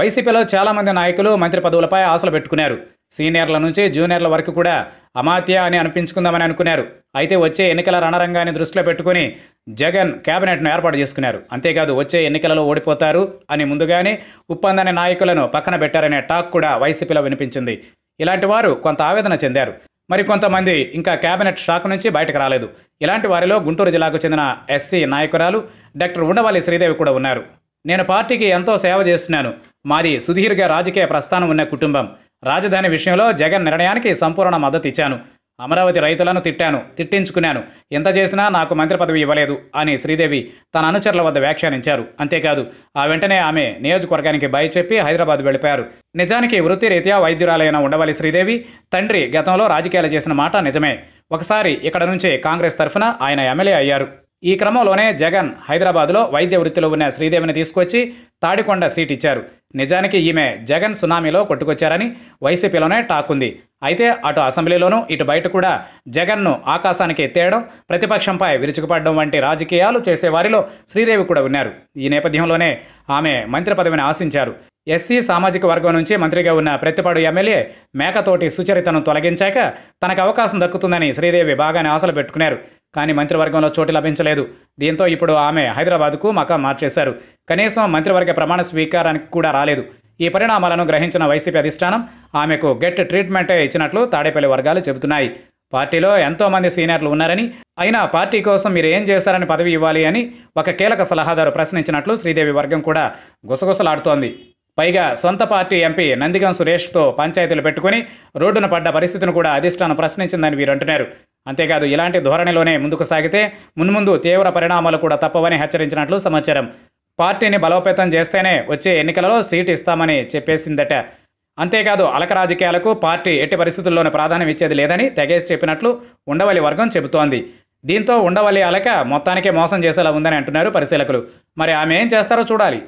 వైసీపీలో చాలామంది నాయకులు మంత్రి పదవులపై ఆశలు పెట్టుకున్నారు. సీనియర్ల నుంచి జూనియర్ల వరకు కూడా అమాత్య అని అనిపించుకుందామని అనుకున్నారు. అయితే వచ్చే ఎన్నికల రణరంగాన్ని దృష్టిలో పెట్టుకుని జగన్ కేబినెట్ను ఏర్పాటు చేసుకున్నారు. అంతేకాదు వచ్చే ఎన్నికలలో ఓడిపోతారు అని ముందుగానే ఉప్పందనే నాయకులను పక్కన పెట్టారనే టాక్ కూడా వైసీపీలో వినిపించింది. ఇలాంటి వారు కొంత ఆవేదన చెందారు. మరికొంతమంది ఇంకా కేబినెట్ షాక్ నుంచి బయటకు రాలేదు. ఇలాంటి వారిలో గుంటూరు జిల్లాకు చెందిన ఎస్సీ నాయకురాలు డాక్టర్ ఉండవల్లి శ్రీదేవి కూడా ఉన్నారు. నేను పార్టీకి ఎంతో సేవ చేస్తున్నాను. మాది సుదీర్ఘ రాజకీయ ప్రస్థానం ఉన్న కుటుంబం. రాజధాని విషయంలో జగన్ నిర్ణయానికి సంపూర్ణ మద్దతు ఇచ్చాను. అమరావతి రైతులను తిట్టించుకున్నాను. ఎంత చేసినా నాకు మంత్రి పదవి ఇవ్వలేదు అని శ్రీదేవి తన అనుచరుల వద్ద వ్యాఖ్యానించారు. అంతేకాదు ఆ వెంటనే ఆమె నియోజకవర్గానికి బయ చెప్పి హైదరాబాద్ వెళ్ళిపోయారు. నిజానికి వృత్తిరీత్యా వైద్యురాలైన ఉండవల్లి శ్రీదేవి తండ్రి గతంలో రాజకీయాలు చేసిన మాట నిజమే. ఒకసారి ఇక్కడ నుంచే కాంగ్రెస్ తరఫున ఆయన ఎమ్మెల్యే అయ్యారు. ఈ క్రమంలోనే జగన్ హైదరాబాద్లో వైద్య వృత్తిలో ఉన్న శ్రీదేవిని తీసుకొచ్చి తాడికొండ సీట్ ఇచ్చారు. నిజానికి ఈమె జగన్ సునామీలో కొట్టుకొచ్చారని వైసీపీలోనే టాక్ ఉంది. అయితే అటు అసెంబ్లీలోనూ ఇటు బయట కూడా జగన్ను ఆకాశానికి ఎత్తేయడం, ప్రతిపక్షంపై విరుచుకుపడడం వంటి రాజకీయాలు చేసేవారిలో శ్రీదేవి కూడా ఉన్నారు. ఈ నేపథ్యంలోనే ఆమె మంత్రి పదవిని ఆశించారు. ఎస్సీ సామాజిక వర్గం నుంచి మంత్రిగా ఉన్న ప్రతిపాడు ఎమ్మెల్యే మేకతోటి సుచరితను తొలగించాక తనకు అవకాశం దక్కుతుందని శ్రీదేవి బాగానే ఆశలు పెట్టుకున్నారు. కానీ మంత్రివర్గంలో చోటు లభించలేదు. దీంతో ఇప్పుడు ఆమె హైదరాబాద్కు మకాం మార్చేశారు. కనీసం మంత్రివర్గ ప్రమాణ స్వీకారానికి కూడా రాలేదు. ఈ పరిణామాలను గ్రహించిన వైసీపీ అధిష్టానం ఆమెకు గెట్ ట్రీట్మెంటే ఇచ్చినట్లు తాడేపల్లి వర్గాలు చెబుతున్నాయి. పార్టీలో ఎంతోమంది సీనియర్లు ఉన్నారని, అయినా పార్టీ కోసం మీరు ఏం చేశారని పదవి ఇవ్వాలి అని ఒక కీలక సలహాదారు ప్రశ్నించినట్లు శ్రీదేవి వర్గం కూడా గుసగుసలాడుతోంది. పైగా సొంత పార్టీ ఎంపీ నందిగం సురేష్తో పంచాయతీలు పెట్టుకుని రోడ్డున పడ్డ పరిస్థితిని కూడా అధిష్టానం ప్రశ్నించిందని వీరు అంటున్నారు. అంతేకాదు ఇలాంటి ధోరణిలోనే ముందుకు సాగితే మున్ముందు తీవ్ర పరిణామాలు కూడా తప్పవని హెచ్చరించినట్లు సమాచారం. పార్టీని బలోపేతం చేస్తేనే వచ్చే ఎన్నికలలో సీటు ఇస్తామని చెప్పేసిందట. అంతేకాదు అలక రాజకీయాలకు పార్టీ ఎట్టి పరిస్థితుల్లోనూ ప్రాధాన్యం ఇచ్చేది లేదని తెగేసి చెప్పినట్లు ఉండవల్లి వర్గం చెబుతోంది. దీంతో ఉండవల్లి అలక మొత్తానికే మోసం చేసేలా ఉందని అంటున్నారు పరిశీలకులు. మరి ఆమె ఏం చేస్తారో చూడాలి.